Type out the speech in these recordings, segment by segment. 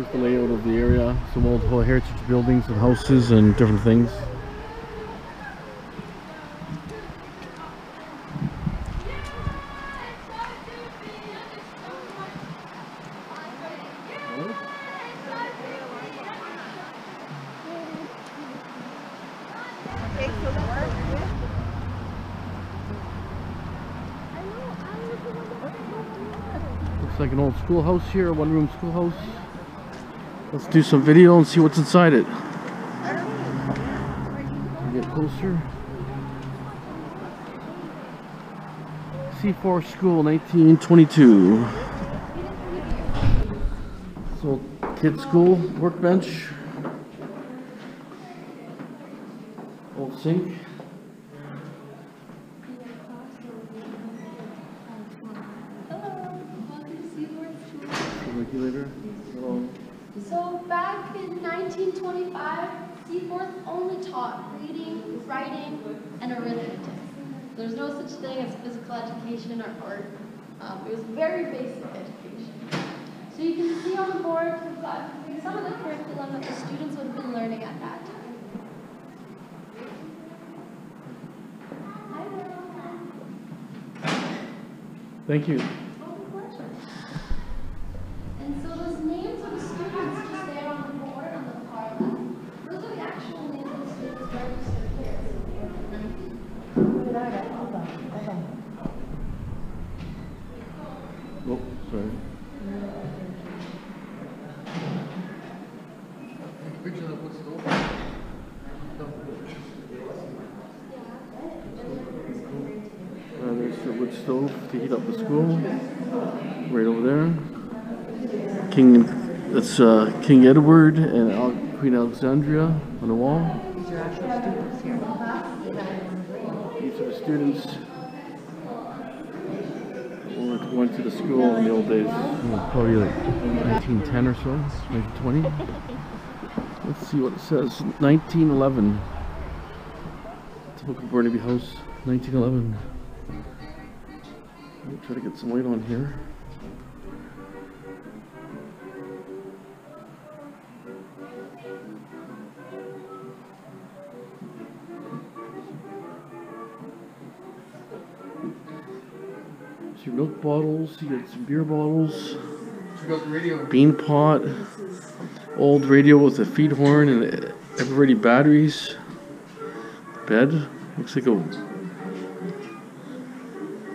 Here's the layout of the area, some old heritage buildings and houses and different things. Like an old schoolhouse here, a one-room schoolhouse. Let's do some video and see what's inside it. Get closer. C4 School, 1922. So, kids' school workbench. Old sink. Hello. So back in 1925, Seaforth only taught reading, writing, and arithmetic. There's no such thing as physical education or art. It was very basic education. So you can see on the board we've got some of the curriculum that the students would have been learning at that time. Thank you. Stove to heat up the school, right over there. That's King Edward and Queen Alexandria on the wall. These are actual students here. These are the students who went to the school in the old days. Probably like 1910 or so, maybe 20. Let's see what it says. 1911. Typical Burnaby house. 1911. Try to get some light on here. Some milk bottles, you got some beer bottles, bean pot, old radio with a feed horn and Everready batteries, bed, looks like a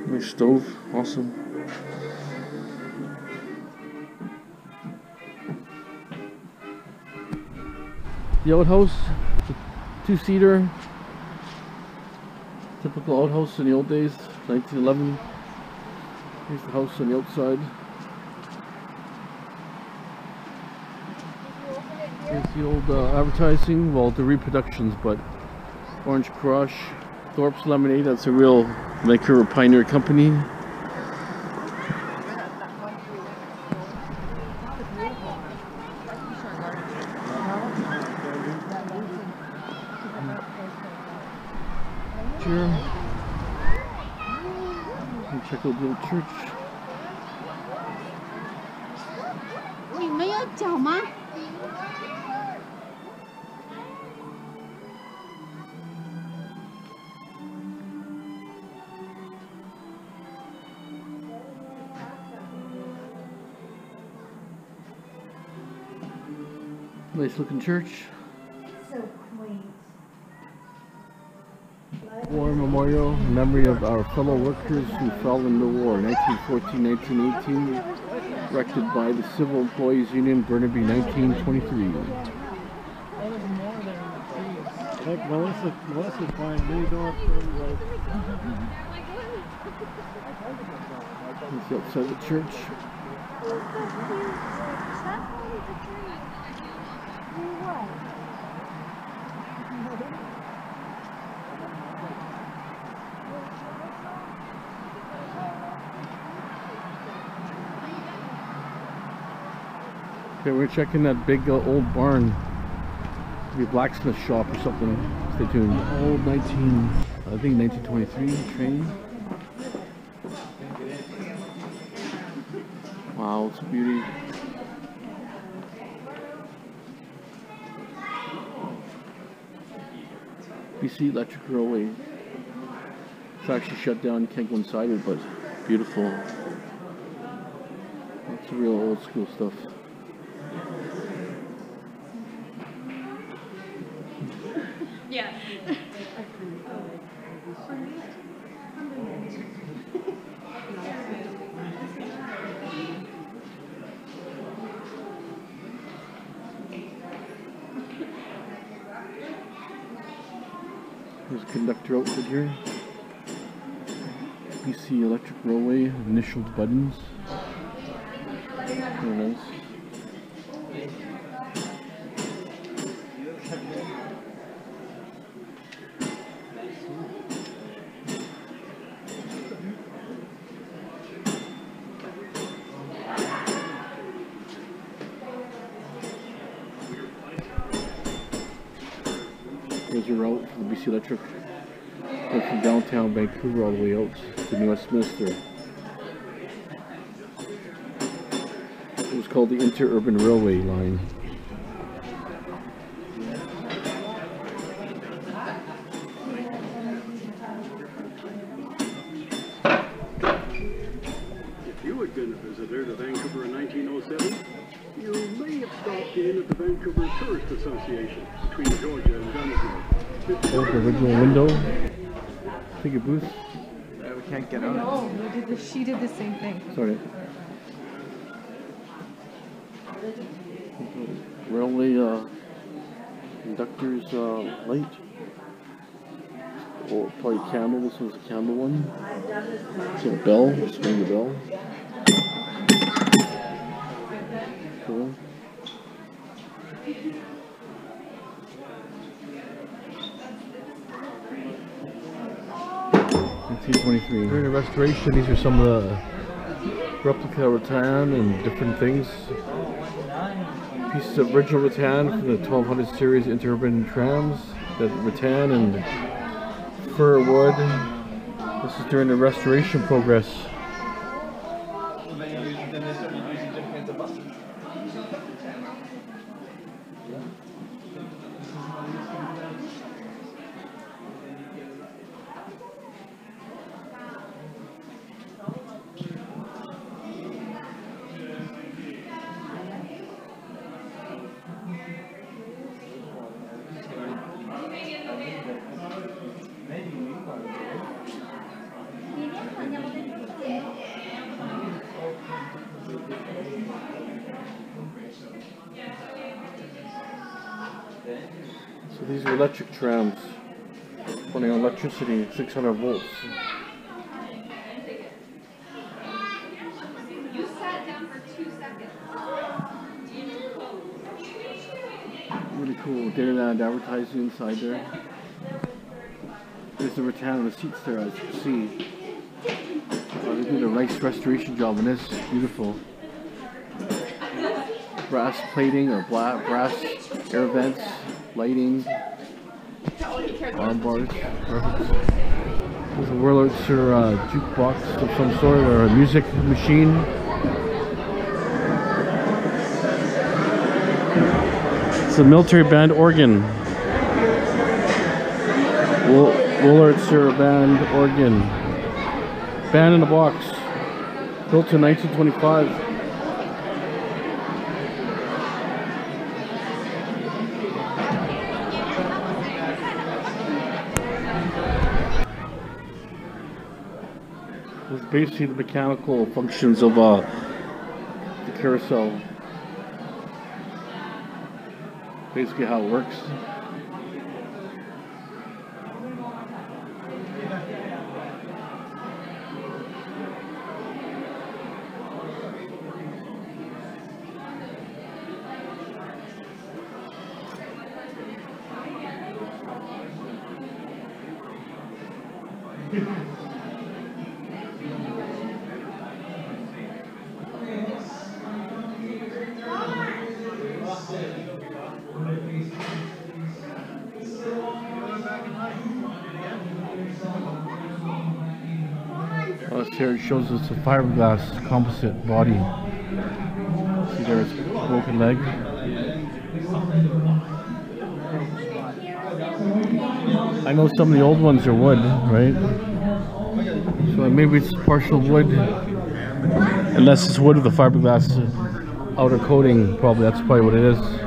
nice stove, awesome. The outhouse, two-seater, typical outhouse in the old days, 1911. Here's the house on the outside. Here's the old advertising, well, the reproductions, but Orange Crush, Thorpe's Lemonade, that's a real Vancouver Pioneer Company. Sure. Check out the little church. Nice looking church. So quaint. War Memorial, in memory of our fellow workers who fell in the war, 1914-1918, erected by the Civil Employees Union, Burnaby, 1923. That was more than a heck, Melissa's buying new dogs for everybody. It's outside the church. Okay, we're checking that big old barn. It'll be a blacksmith shop or something. Stay tuned. Old 1923 train. Wow, it's a beauty. BC Electric Railway. It's actually shut down, you can't go inside it, but beautiful. Lots of real old school stuff. Yeah. There's a conductor outfit here. BC Electric Railway, initialed buttons. Very nice. There's a route for the BC Electric. Went from downtown Vancouver all the way out to New Westminster. It was called the Interurban Railway line. If you had been a visitor to Vancouver in 1907, you may have stopped in at the Vancouver Tourist Association between Georgia and Dunsmore. There's the original window. Ticket booth. We can't get out. No, she did the same thing. Sorry. Railway conductor's light. Or probably camel. This one's a camel one. It's got a bell. Let's ring the bell. Cool. During the restoration, these are some of the replica rattan and different things. Pieces of original rattan from the 1200 series interurban trams. That rattan and fir wood. This is during the restoration progress. So these are electric trams running on electricity, 600 volts. You sat down for 2 seconds. Really cool. Dairyland advertising inside there. There's the rattan on the seats there, as you can see. They did a nice restoration job on this. Beautiful. Brass plating or brass air vents, lighting, arm bars. There's a Wurlitzer jukebox of some sort or a music machine. It's a military band organ. Wurlitzer band organ. Band in a box. Built in 1925. Basically the mechanical functions of the carousel. Basically how it works. Here it shows us a fiberglass composite body. See there, it's a broken leg. I know some of the old ones are wood, right? So maybe it's partial wood. Unless it's wood with a fiberglass outer coating, probably. That's probably what it is.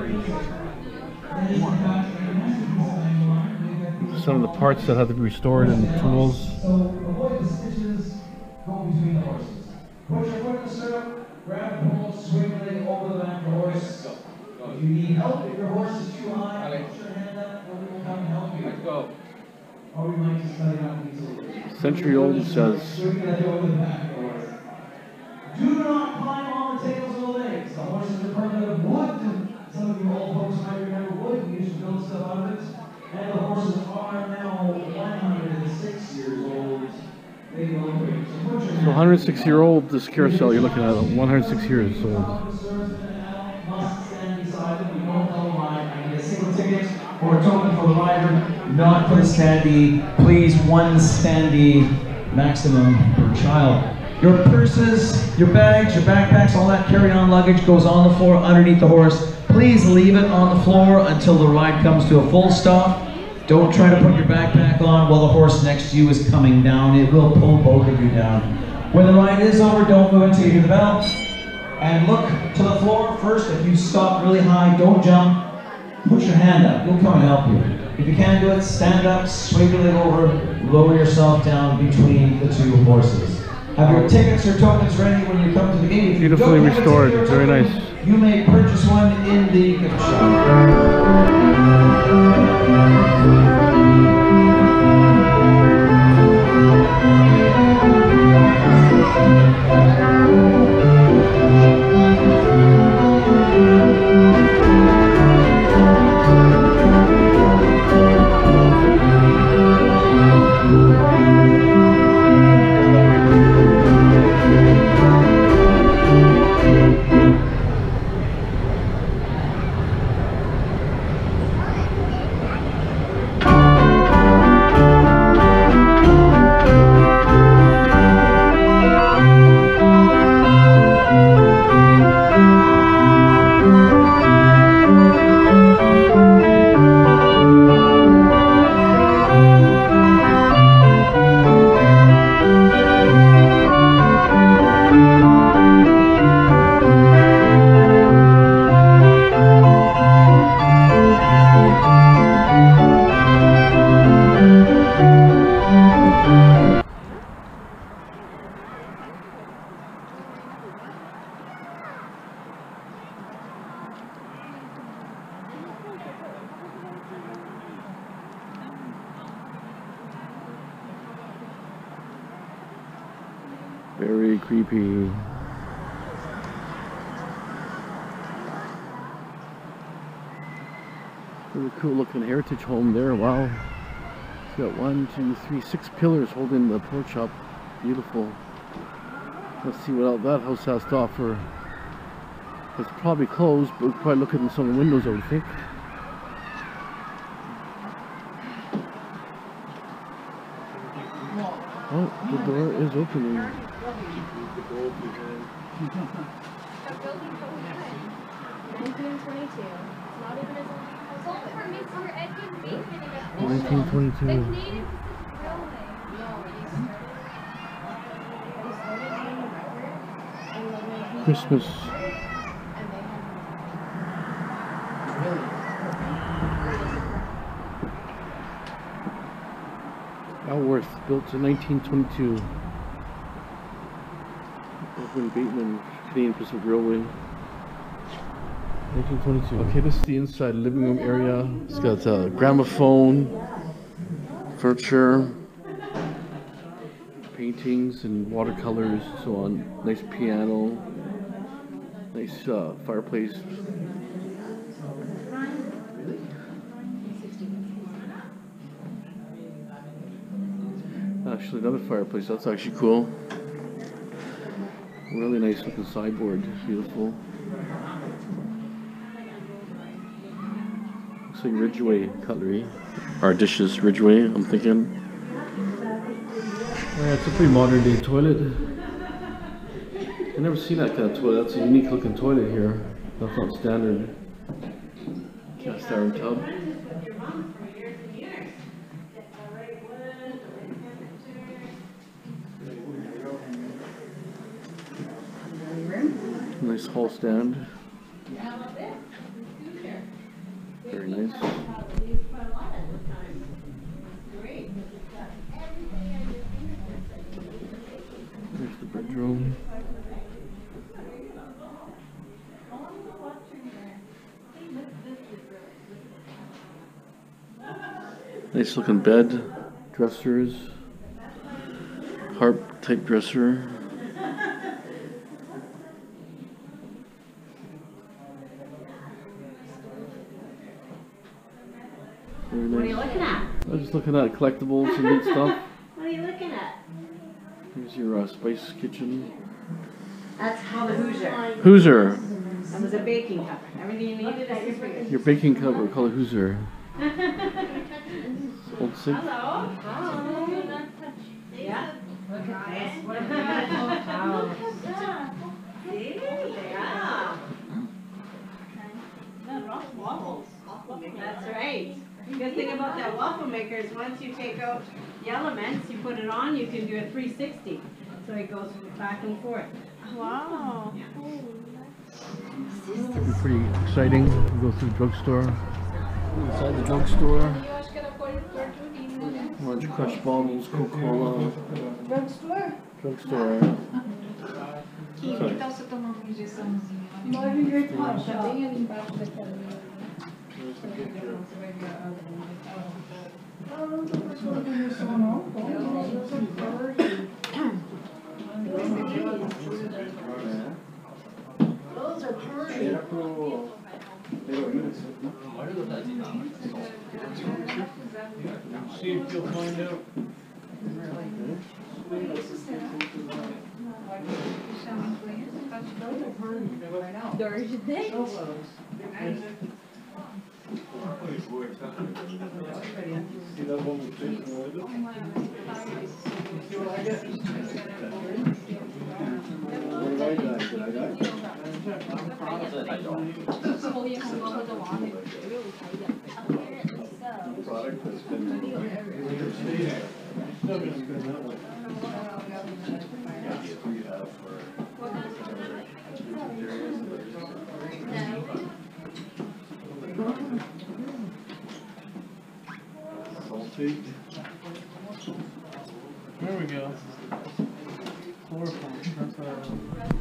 Some of the parts that have to be restored and the tools. If you need help, if your horse is too high, put your hand up, or we will come and help you. Let's go. Or we might just cut it out easily. Century old says. Do not climb on the tails of the legs. The horses are permanent of wood. Some of you old folks might remember wood. You used to build stuff out of it. And the horses are now 106 years old. They will wait. So 106-year-old, this carousel you're looking at, 106 years old. Or token for the rider, not per standee. Please, one standee maximum per child. Your purses, your bags, your backpacks, all that carry-on luggage goes on the floor underneath the horse. Please leave it on the floor until the ride comes to a full stop. Don't try to put your backpack on while the horse next to you is coming down. It will pull both of you down. When the ride is over, don't go until you hear the bell. And look to the floor first. If you stop really high, don't jump. Put your hand up, we'll come and help you. If you can't do it, stand up, swing your leg over, lower yourself down between the two horses. Have your tickets or tokens ready when you come to the gate. Beautifully restored, very nice. You may purchase one in the gift shop. Very creepy. Really cool looking heritage home there, wow. It's got 6 pillars holding the porch up. Beautiful. Let's see what that house has to offer. It's probably closed, but we'll probably look at some windows, I would think. Oh, the door is opening. The 1922. The Canadian Pacific Railway. Christmas. Alworth, built in 1922. Open Bateman, Canadian Pacific Railway. 1922. Okay, this is the inside living room area. It's got a gramophone, furniture, paintings and watercolors and so on. Nice piano, nice fireplace. Actually, another fireplace, that's actually cool. Really nice looking sideboard, beautiful. Looks like Ridgeway cutlery, or dishes, Ridgeway, I'm thinking. Yeah, it's a pretty modern day toilet. I've never seen that kind of toilet, that's a unique looking toilet here. That's not standard. Cast iron tub. nice hall stand. Very nice. There's the bedroom. Nice looking bed, dressers, harp type dresser. Very nice. What are you looking at? I was just looking at collectibles and neat stuff. What are you looking at? Here's your spice kitchen. That's how the Hoosier. Hoosier. That was a baking cover. Everything you needed is here. Your baking cover, call it Hoosier. Old sink. Hello. Hello. Yeah. Look at this. What a beautiful house. Yeah. The rough waffles. That's right. The good thing about that waffle maker is once you take out the elements, you put it on, you can do a 360. So it goes back and forth. Wow. Yeah. It'll be pretty exciting. We'll go through the drugstore. Inside the drugstore. Orange Crush bottles, Coca-Cola. Drugstore? Drugstore. Those are pretty. See if you'll find out. There we go.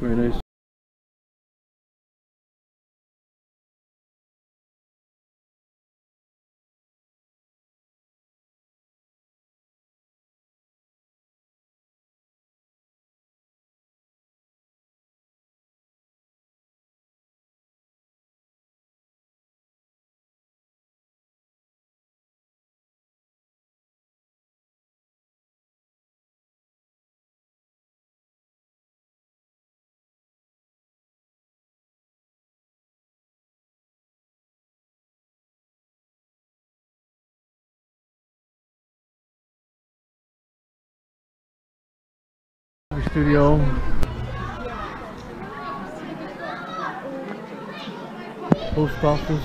Very nice. Studio. Post office.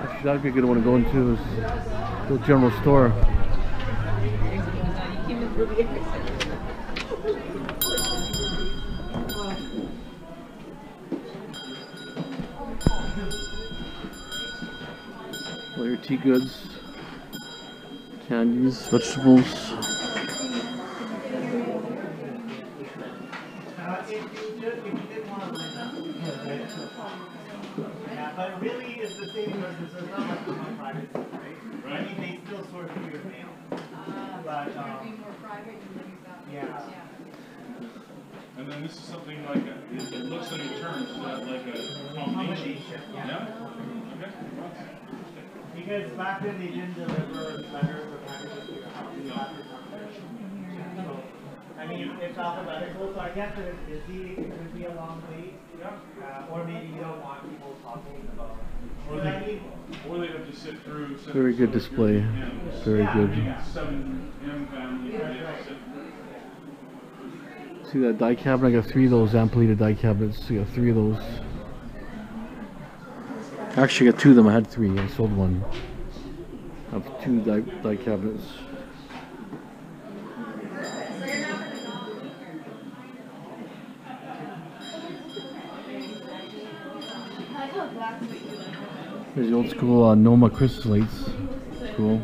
Actually, that'd be a good one to go into, is the general store. All your tea goods, candies, vegetables. And then this is something like a, it looks like it turns, like a combination. Yeah? Okay. Because back then they didn't deliver letters or packages to your house. So, I mean, it's alphabetical, so I guess if it's busy, it could be a long wait. Or maybe you don't want people talking about it. Or they have to sit through. Very good display. Very good. See that die cabinet? I got three of those ampleted die cabinets. I got three of those. Actually, I got two of them. I had three. I sold one. I have two die cabinets. Here's the old school Noma Christmas lights. Cool.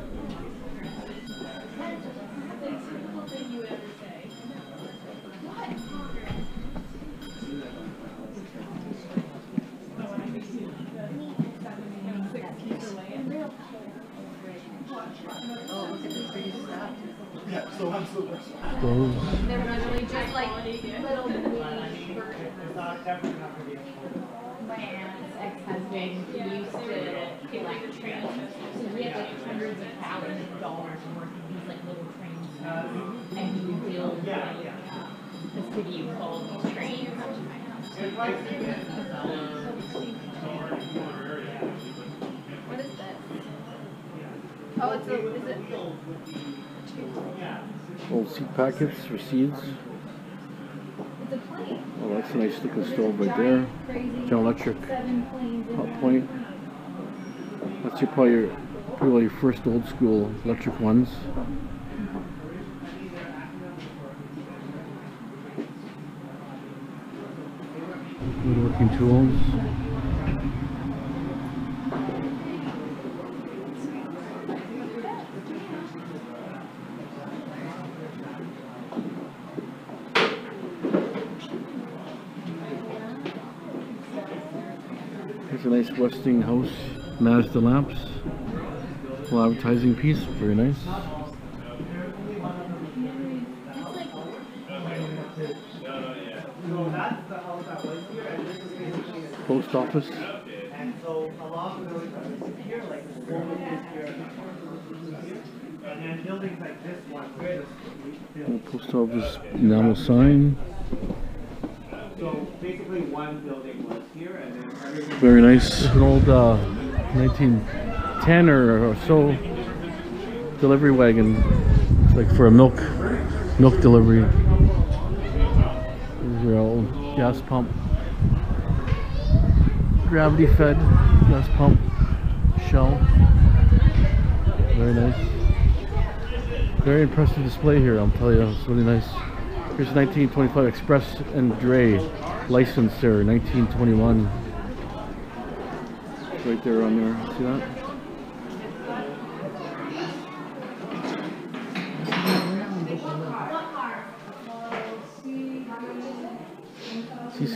Old seed packets for seeds. Oh, that's a nice looking stove right there. General Electric Hot Point. That's your, probably your first old school electric ones. Woodworking tools. Nice Westinghouse Mazda lamps. Little advertising piece, very nice. Post office. Little post office enamel sign. So basically one building was here and then everything. Very nice. An old 1910 or so delivery wagon. It's like for a milk delivery. There's your old gas pump. Gravity fed gas pump shell. Very nice. Very impressive display here, I'll tell you. It's really nice. Here's 1925 Express and Dre license there, 1921. It's right there on there. See that?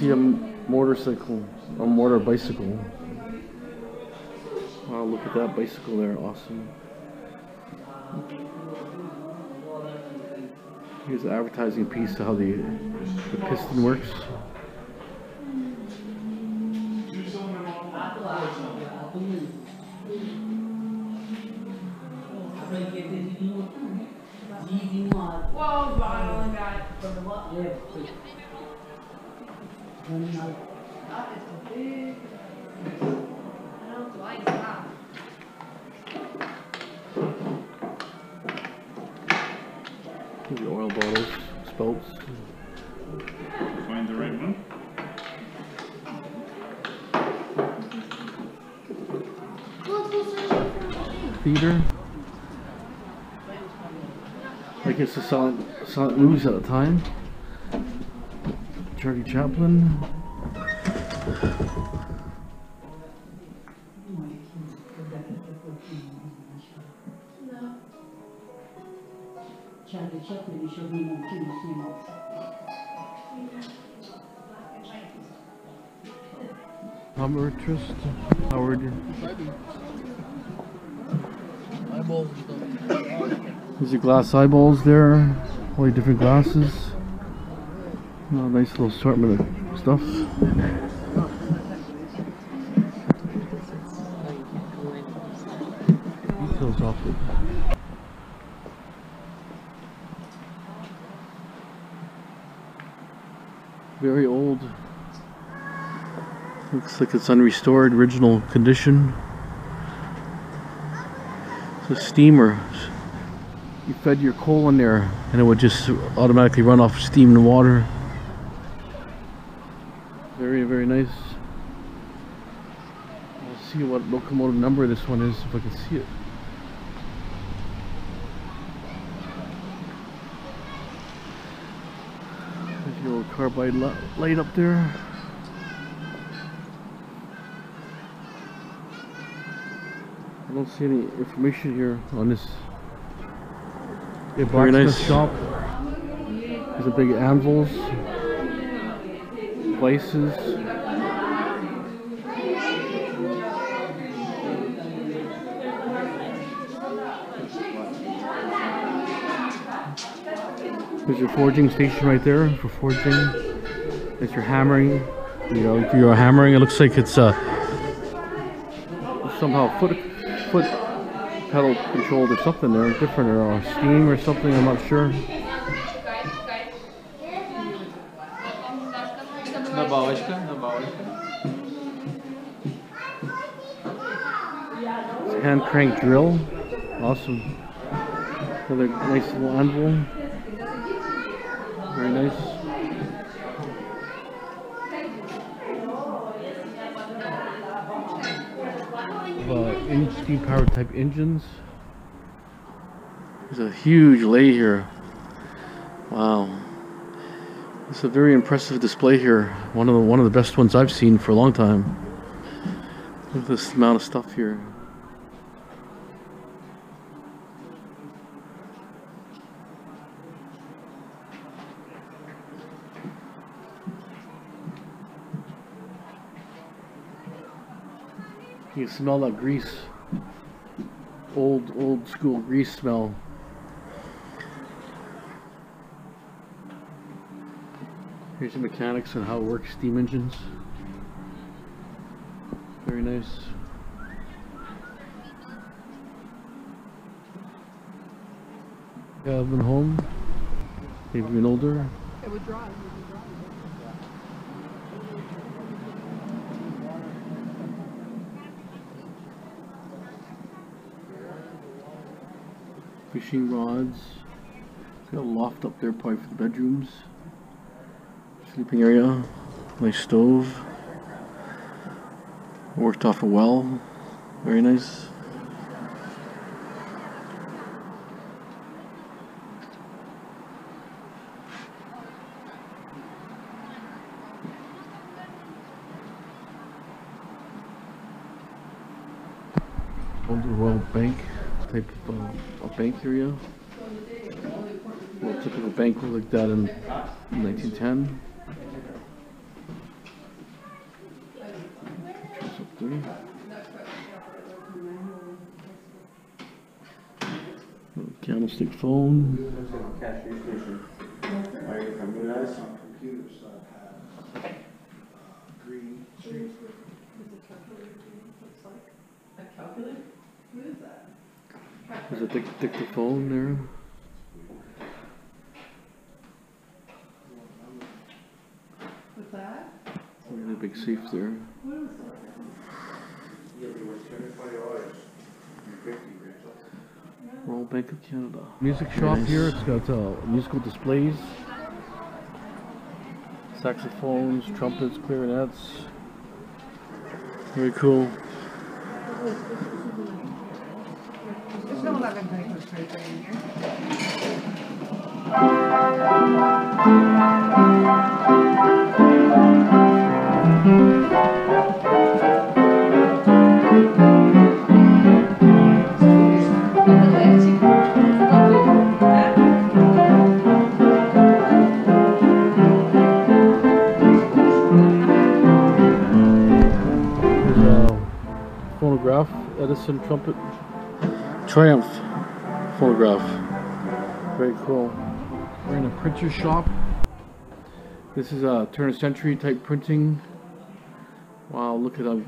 CCM motorcycle, or motor bicycle. Wow, look at that bicycle there. Awesome. Here's the advertising piece of how the piston works. The oil bottles, spouts. Find the right one. Theater. I guess the silent movies at the time. Charlie Chaplin. Trist Howard. There's your glass eyeballs there. All your different glasses. Oh, nice little assortment of stuff. Details off it. Very old. Looks like it's unrestored, original condition. It's a steamer. You fed your coal in there and it would just automatically run off steam and water. Very, very nice. I'll see what locomotive number this one is if I can see it. There's your old carbide light up there. don't see any information here on this. Very nice shop. There's a big anvils, places. There's your forging station right there for forging. There's your hammering. You know, if you're hammering, it looks like it's somehow foot pedal controlled or something there, different, or steam or something. I'm not sure. It's a hand crank drill. Awesome. Another nice little anvil. Very nice. Steam power type engines. There's a huge lay here. Wow, it's a very impressive display here. One of the best ones I've seen for a long time. Look at this amount of stuff here. You can smell that grease. Old school grease smell. Here's the mechanics on how it works, steam engines. Very nice. Yeah, I've been home. They've been older. It would drive. Fishing rods. It's got a loft up there probably for the bedrooms. Sleeping area. Nice stove. Worked off a well. Very nice. Old Royal Bank. Type of a bank area. Well, typical bank looked like that in 1910. Pictures up there. Little candlestick phone. A calculator? What is that? There's a dictaphone there. What's that? Really big safe there. What is that? Royal Bank of Canada. Music shop here. It's got musical displays. Saxophones, trumpets, clarinets. Very cool. There's no Love & Papers paper in here. There's a phonograph, Edison trumpet. Triumph photograph. Very cool. We're in a printer shop. This is a turn of century type printing. Wow, look at how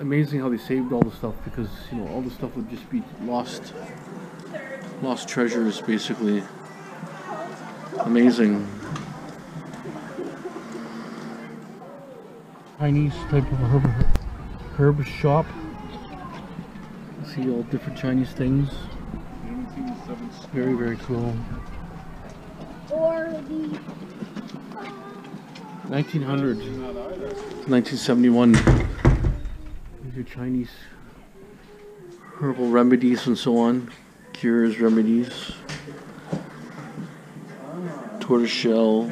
amazing how they saved all the stuff, because you know all the stuff would just be lost treasures basically. Amazing. Chinese type of herb shop. See all different Chinese things. Very, very cool. 1900 to 1971. These are Chinese herbal remedies and so on. Cures, remedies. Tortoiseshell.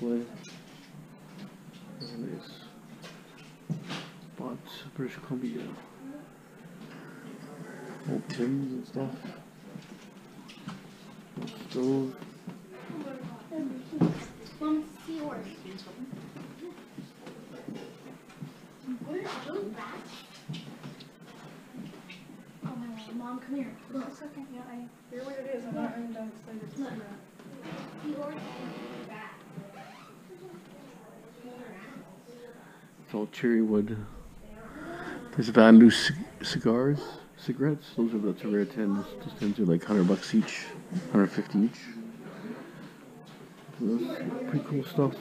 display. Spots, British Columbia. Old tins and stuff. Old stove. What are those bats? Oh my God. Mom, come here. Look. It's okay. Yeah, you're what it is. I'm not really done excited to see that. It's all cherry wood. There's Van Luce cigars, cigarettes. Those are the rare tins. Those tins are like $100 each, 150 each. So that's pretty cool stuff.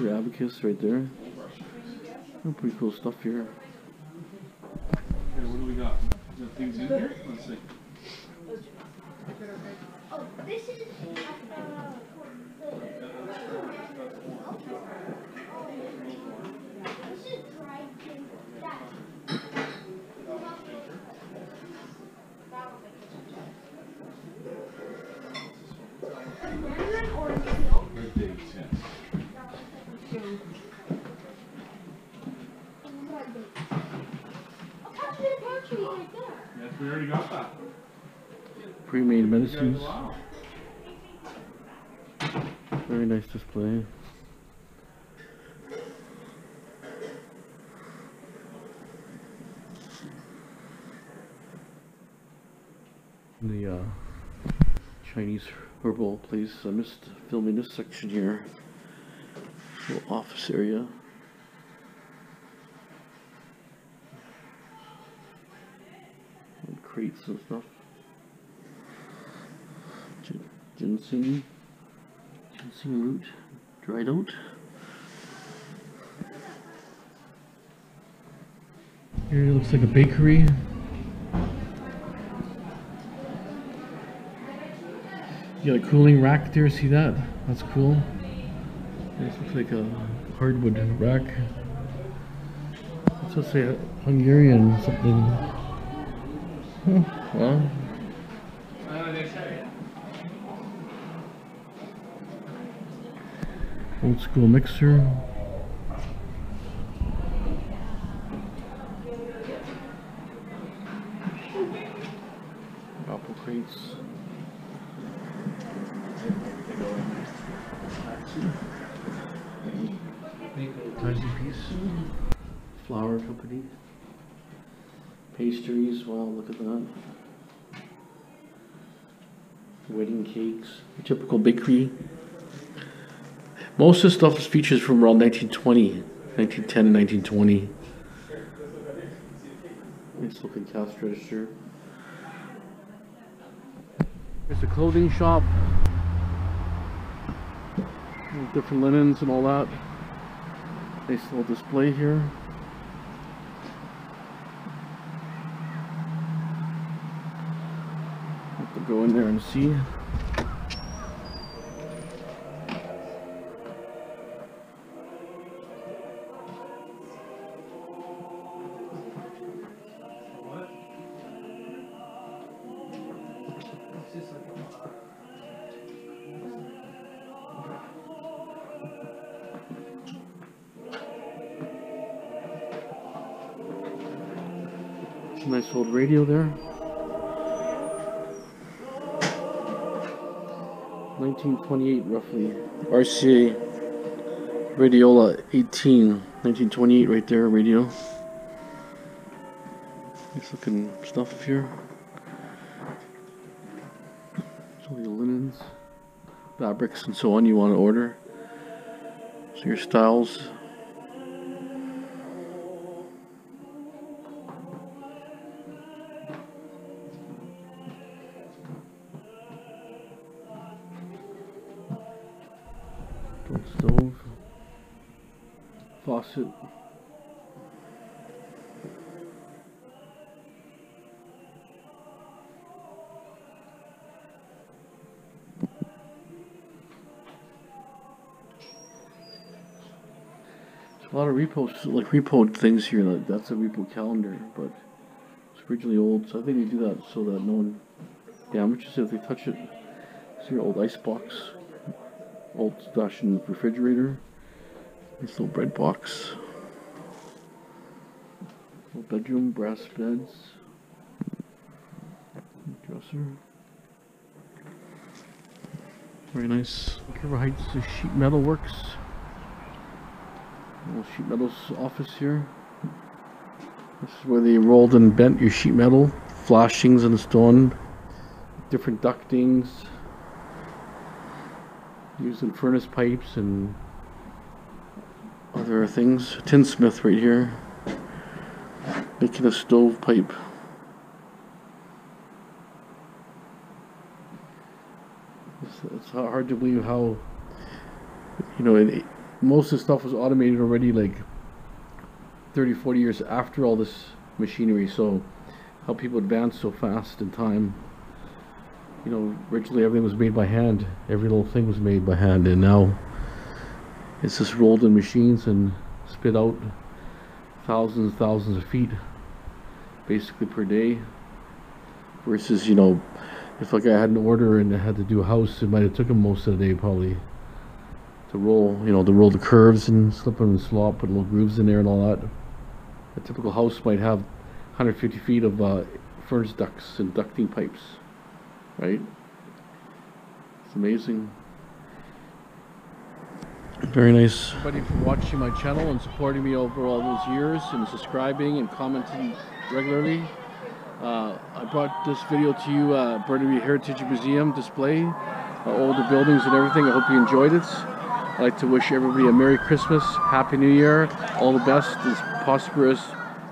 Your abacus right there. Oh, pretty cool stuff here. Okay, what do we got? Is there things in here? Let's see. Oh, this is we already got that. Pre-made medicines. Wow. Very nice display. The Chinese herbal place. I missed filming this section here. Little office area. Crates and stuff. Ginseng root, dried out. Here it looks like a bakery. You got a cooling rack there, see that? That's cool. This looks like a hardwood rack. It's just a Hungarian something. Well, old school mixer. Apple crates. Tiny piece. Flower company. Pastries, wow, look at that. Wedding cakes, a typical bakery. Most of the stuff is features from around 1910 and 1920. Nice looking cash register. There's a clothing shop. Different linens and all that. Nice little display here. Go in there and see. Nice old radio there. 1928 roughly. RCA Radiola 18. 1928 right there, radio. Nice looking stuff here. It's all the linens, fabrics and so on you want to order. So your styles. Stove, faucet, there's a lot of repos, like repoed things here. Like that's a repo calendar, but it's originally old, so I think they do that so that no one damages if they touch it. See your old icebox, old-fashioned refrigerator, nice little bread box, little bedroom, brass beds, dresser. Very nice. Whatever heights the sheet metal works. Little sheet metal's office here. This is where they rolled and bent your sheet metal, flashings and stone, different ductings, using furnace pipes and other things. Tinsmith right here, making a stove pipe. It's hard to believe how, you know, most of the stuff was automated already like 30-40 years after all this machinery, so how people advanced so fast in time. You know, originally everything was made by hand, every little thing was made by hand, and now it's just rolled in machines and spit out thousands and thousands of feet basically per day, versus, you know, if like I had an order and I had to do a house, it might have took him most of the day probably to roll, you know, to roll the curves and slip them and slop, put little grooves in there and all that. A typical house might have 150 feet of furnace ducts and ducting pipes, right? It's amazing. Very nice. Everybody for watching my channel and supporting me over all those years and subscribing and commenting regularly. I brought this video to you, Burnaby Heritage Museum display, older buildings and everything. I hope you enjoyed it. I'd like to wish everybody a Merry Christmas, Happy New Year, all the best, this prosperous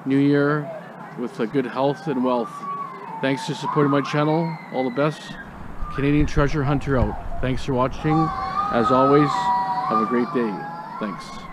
New Year with good health and wealth. Thanks for supporting my channel, all the best. Canadian Treasure Hunter out. Thanks for watching. As always, have a great day. Thanks.